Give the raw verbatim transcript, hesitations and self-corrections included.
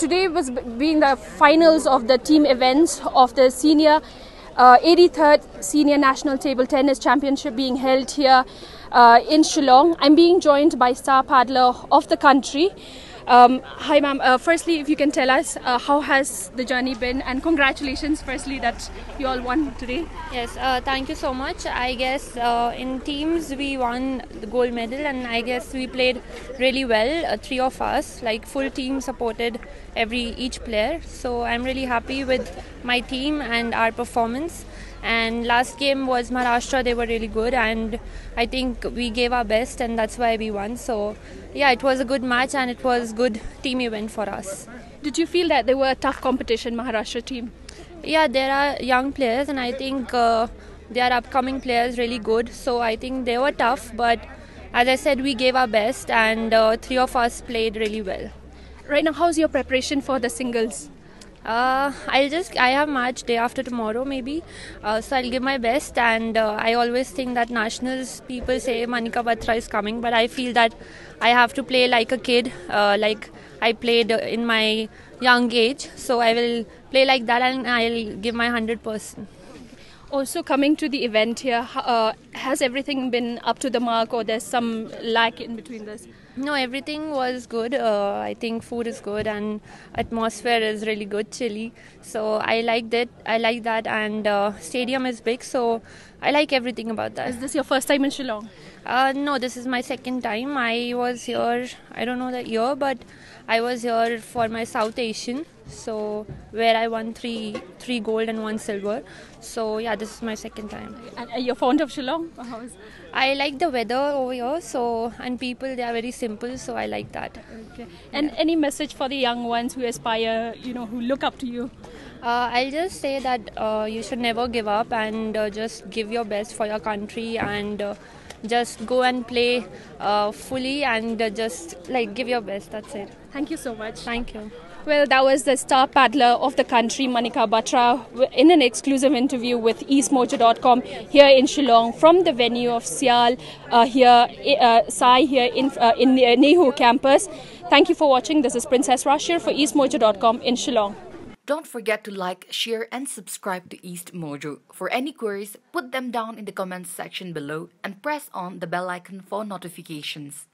today was being the finals of the team events of the senior uh, eighty-third Senior National Table Tennis Championship being held here uh, in Shillong. I'm being joined by star paddler of the country. Um, hi ma'am, uh, firstly if you can tell us uh, how has the journey been, and congratulations firstly that you all won today. Yes, uh, thank you so much. I guess uh, in teams we won the gold medal, and I guess we played really well, uh, three of us, like full team supported every each player. So I'm really happy with my team and our performance. And last game was Maharashtra, they were really good, and I think we gave our best and that's why we won. So yeah, it was a good match and it was good team event for us. Did you feel that they were a tough competition, Maharashtra team? Yeah, there are young players and I think uh, they are upcoming players really good. So I think they were tough, but as I said, we gave our best and uh, three of us played really well. Right now, how's your preparation for the singles? Uh, I'll just, I have match day after tomorrow maybe, uh, so I'll give my best, and uh, I always think that nationals people say Manika Batra is coming, but I feel that I have to play like a kid, uh, like I played in my young age, so I will play like that and I'll give my one hundred percent. Also, coming to the event here, uh, has everything been up to the mark or there's some lack in between this? No, everything was good. Uh, I think food is good and atmosphere is really good, chilly. So I like that. I like that, and uh, stadium is big, so I like everything about that. Is this your first time in Shillong? Uh, no, this is my second time. I was here, I don't know the year, but I was here for my South Asian, so where I won three, three gold and one silver. So yeah, this is my second time. And are you fond of Shillong? How is it? I like the weather over here, so, and people, they are very simple, so I like that. Okay. And yeah. Any message for the young ones who aspire, you know, who look up to you? Uh, I'll just say that uh, you should never give up, and uh, just give your best for your country, and uh, just go and play uh, fully, and uh, just like give your best. That's it. Thank you so much. Thank you. Well, that was the star paddler of the country, Manika Batra, in an exclusive interview with Eastmojo dot com here in Shillong from the venue of Sial uh, here, uh, Sai here in, uh, in the Nehu campus. Thank you for watching. This is Princess Rashir for Eastmojo dot com in Shillong. Don't forget to like, share and subscribe to East Mojo. For any queries, put them down in the comments section below and press on the bell icon for notifications.